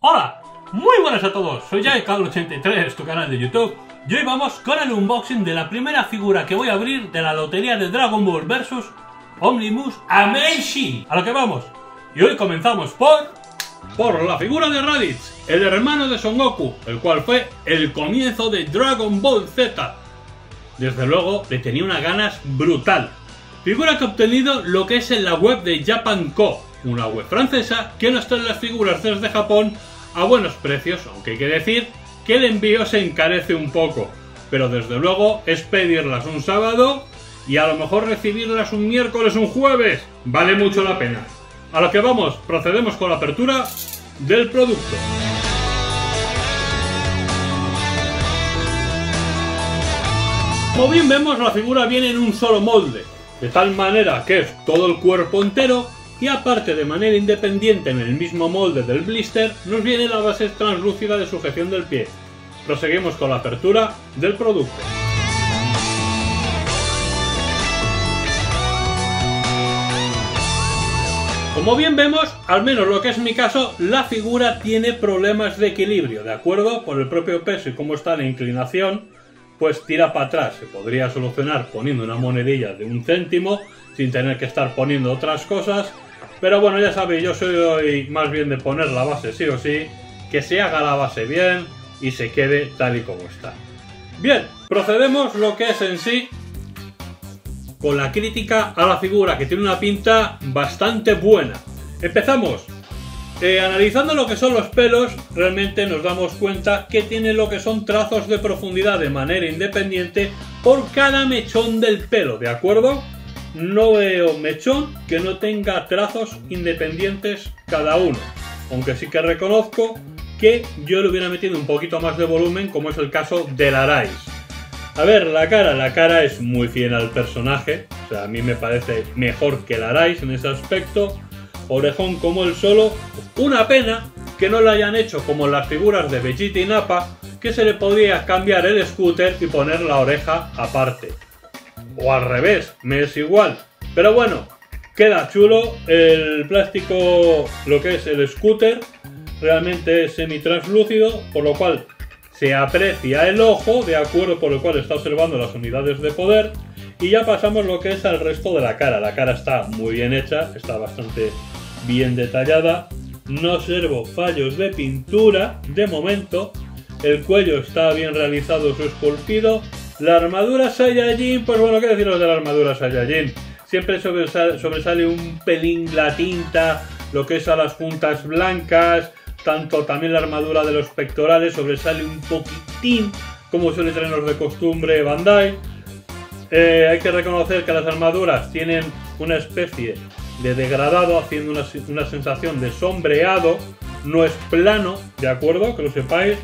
Hola, muy buenas a todos, soy yakal83, tu canal de YouTube. Y hoy vamos con el unboxing de la primera figura que voy a abrir de la lotería de Dragon Ball vs Omnibus Amazing. A lo que vamos. Y hoy comenzamos por la figura de Raditz, el hermano de Son Goku, el cual fue el comienzo de Dragon Ball Z. Desde luego le tenía unas ganas brutal. Figura que he obtenido lo que es en la web de Japan Co, una web francesa que nos trae las figuras desde Japón a buenos precios, aunque hay que decir que el envío se encarece un poco, pero desde luego es pedirlas un sábado y a lo mejor recibirlas un miércoles o un jueves, vale mucho la pena. A lo que vamos, procedemos con la apertura del producto. Como bien vemos, la figura viene en un solo molde, de tal manera que es todo el cuerpo entero y aparte de manera independiente en el mismo molde del blister nos viene la base translúcida de sujeción del pie. Proseguimos con la apertura del producto. Como bien vemos, al menos lo que es mi caso, la figura tiene problemas de equilibrio, ¿de acuerdo? Por el propio peso y cómo está la inclinación, pues tira para atrás. Se podría solucionar poniendo una monedilla de 1 céntimo, sin tener que estar poniendo otras cosas. Pero bueno, ya sabéis, yo soy más bien de poner la base sí o sí, que se haga la base bien y se quede tal y como está. Bien, procedemos lo que es en sí con la crítica a la figura, que tiene una pinta bastante buena. Empezamos. Analizando lo que son los pelos, realmente nos damos cuenta que tiene lo que son trazos de profundidad de manera independiente por cada mechón del pelo, ¿de acuerdo? No veo mechón que no tenga trazos independientes cada uno, aunque sí que reconozco que yo le hubiera metido un poquito más de volumen, como es el caso del Arise. A ver, la cara es muy fiel al personaje, o sea, a mí me parece mejor que el Arise en ese aspecto. Orejón como el solo, una pena que no lo hayan hecho como las figuras de Vegeta y Nappa, que se le podía cambiar el scooter y poner la oreja aparte. O al revés, me es igual. Pero bueno, queda chulo el plástico, lo que es el scooter, realmente es semitranslucido, por lo cual se aprecia el ojo, de acuerdo, por lo cual está observando las unidades de poder. Y ya pasamos lo que es al resto de la cara. La cara está muy bien hecha, está bastante bien detallada. No observo fallos de pintura de momento. El cuello está bien realizado, su esculpido. La armadura Saiyajin, pues bueno, ¿qué deciros de la armadura Saiyajin? Siempre sobresale un pelín la tinta, lo que es a las puntas blancas, tanto también la armadura de los pectorales sobresale un poquitín, como suele tenernos de costumbre Bandai. Hay que reconocer que las armaduras tienen una especie de degradado, haciendo una sensación de sombreado, no es plano, ¿de acuerdo? Que lo sepáis,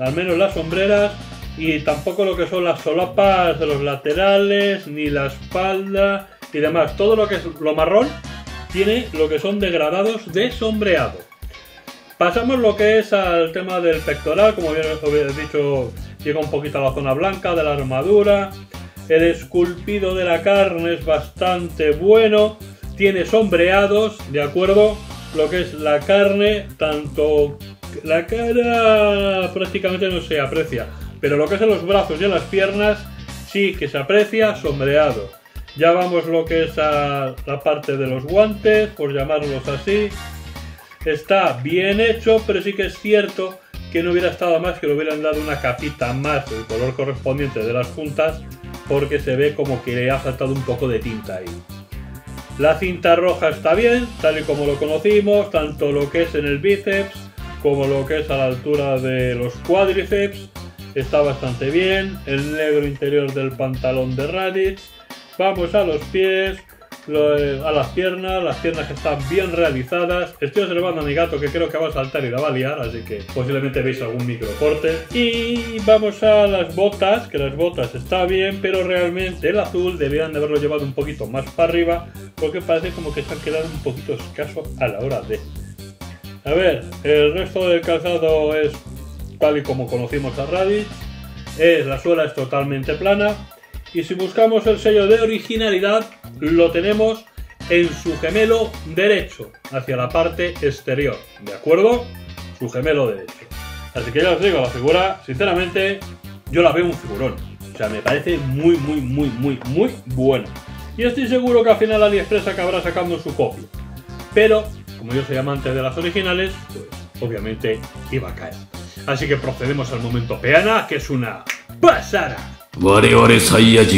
al menos las sombreras. Y tampoco lo que son las solapas de los laterales, ni la espalda y demás. Todo lo que es lo marrón tiene lo que son degradados de sombreado. Pasamos lo que es al tema del pectoral. Como bien os habéis dicho, llega un poquito a la zona blanca de la armadura. El esculpido de la carne es bastante bueno. Tiene sombreados, ¿de acuerdo? Lo que es la carne, tanto la cara prácticamente no se aprecia. Pero lo que es en los brazos y en las piernas sí que se aprecia sombreado. Ya vamos lo que es a la parte de los guantes, por llamarlos así. Está bien hecho, pero sí que es cierto que no hubiera estado más que le hubieran dado una capita más del color correspondiente de las puntas, porque se ve como que le ha faltado un poco de tinta ahí. La cinta roja está bien, tal y como lo conocimos, tanto lo que es en el bíceps como lo que es a la altura de los cuádriceps. Está bastante bien. El negro interior del pantalón de Raditz. Vamos a los pies, a las piernas que están bien realizadas. Estoy observando a mi gato, que creo que va a saltar y la va a liar, así que posiblemente veis algún microcorte. Y vamos a las botas, que las botas está bien, pero realmente el azul deberían de haberlo llevado un poquito más para arriba, porque parece como que se han quedado un poquito escasos a la hora de... A ver, el resto del calzado es... tal y como conocimos a Raditz, la suela es totalmente plana. Y si buscamos el sello de originalidad, lo tenemos en su gemelo derecho, hacia la parte exterior, ¿de acuerdo? Su gemelo derecho. Así que ya os digo, la figura, sinceramente, yo la veo un figurón. O sea, me parece muy, muy, muy, muy, muy buena. Y estoy seguro que al final AliExpress acabará sacando su copia. Pero, como yo soy amante de las originales, pues obviamente iba a caer. Así que procedemos al momento peana, que es una pasada. Pues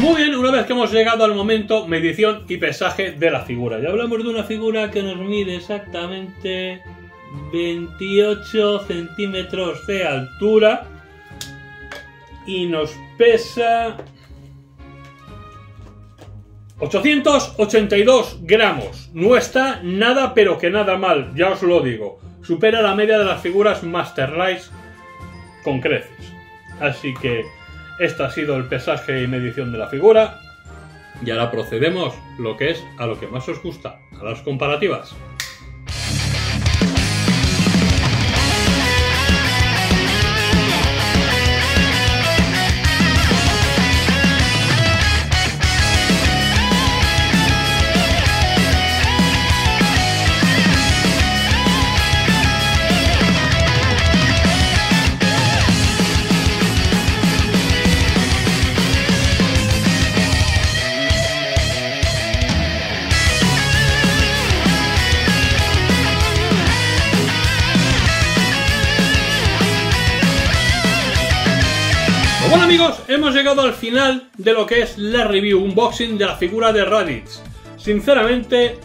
muy bien, una vez que hemos llegado al momento medición y pesaje de la figura. Ya hablamos de una figura que nos mide exactamente 28 centímetros de altura y nos pesa 882 gramos. No está nada pero que nada mal, ya os lo digo. Supera la media de las figuras Masterlise con creces. Así que este ha sido el pesaje y medición de la figura. Y ahora procedemos lo que es a lo que más os gusta, a las comparativas. Bueno amigos, hemos llegado al final de lo que es la review, unboxing de la figura de Raditz. Sinceramente,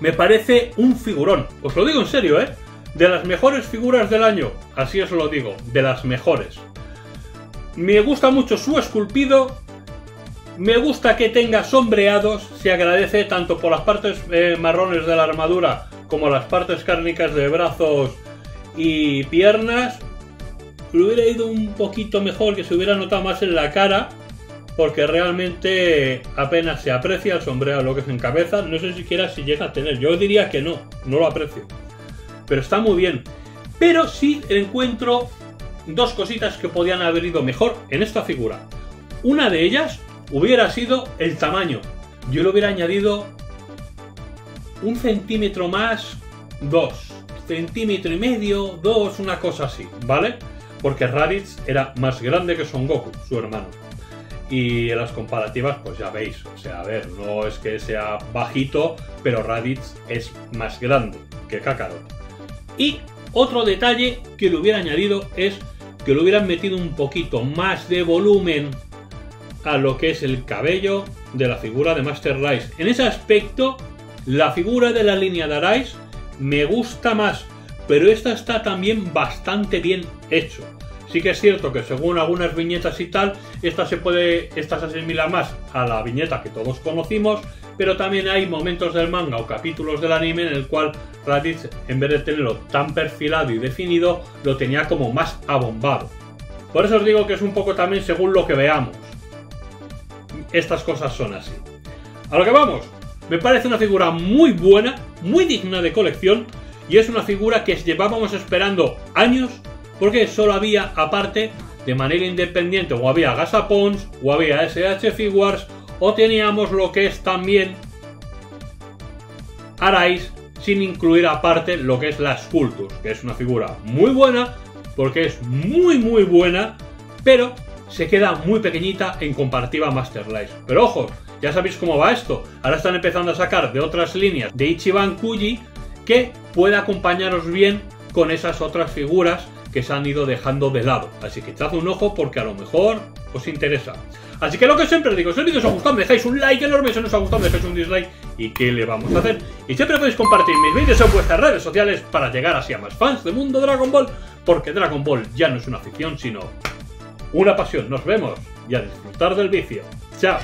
me parece un figurón. Os lo digo en serio, ¿eh? De las mejores figuras del año. Así os lo digo, de las mejores. Me gusta mucho su esculpido. Me gusta que tenga sombreados. Se agradece tanto por las partes marrones de la armadura como las partes cárnicas de brazos y piernas. Lo hubiera ido un poquito mejor, que se hubiera notado más en la cara, porque realmente apenas se aprecia el sombreado, lo que es en cabeza. No sé siquiera si llega a tener, yo diría que no lo aprecio, pero está muy bien. Pero sí encuentro dos cositas que podían haber ido mejor en esta figura. Una de ellas hubiera sido el tamaño. Yo le hubiera añadido un centímetro más, 2 centímetros y medio, 2, una cosa así, ¿vale? Porque Raditz era más grande que Son Goku, su hermano. Y en las comparativas, pues ya veis, o sea, a ver, no es que sea bajito, pero Raditz es más grande que Kakarot. Y otro detalle que le hubiera añadido es que le hubieran metido un poquito más de volumen a lo que es el cabello de la figura de Masterlise. En ese aspecto, la figura de la línea de Arise me gusta más. Pero esta está también bastante bien hecho. Sí que es cierto que según algunas viñetas y tal, esta se asimila más a la viñeta que todos conocimos, pero también hay momentos del manga o capítulos del anime en el cual Raditz, en vez de tenerlo tan perfilado y definido, lo tenía como más abombado. Por eso os digo que es un poco también según lo que veamos. Estas cosas son así. A lo que vamos, me parece una figura muy buena, muy digna de colección. Y es una figura que llevábamos esperando años, porque solo había, aparte, de manera independiente, o había Gasapons, o había SH Figuarts, o teníamos lo que es también Arise, sin incluir aparte lo que es la Sculptus, que es una figura muy buena, porque es muy buena, pero se queda muy pequeñita en comparativa a Masterlise. Pero ojo, ya sabéis cómo va esto. Ahora están empezando a sacar de otras líneas de Ichiban Kuji que pueda acompañaros bien con esas otras figuras que se han ido dejando de lado. Así que echad un ojo porque a lo mejor os interesa. Así que lo que siempre digo, si el vídeo os ha gustado me dejáis un like enorme, si no os ha gustado me dejáis un dislike y qué le vamos a hacer. Y siempre podéis compartir mis vídeos en vuestras redes sociales para llegar así a más fans del mundo Dragon Ball, porque Dragon Ball ya no es una afición sino una pasión. Nos vemos y a disfrutar del vicio. Chao.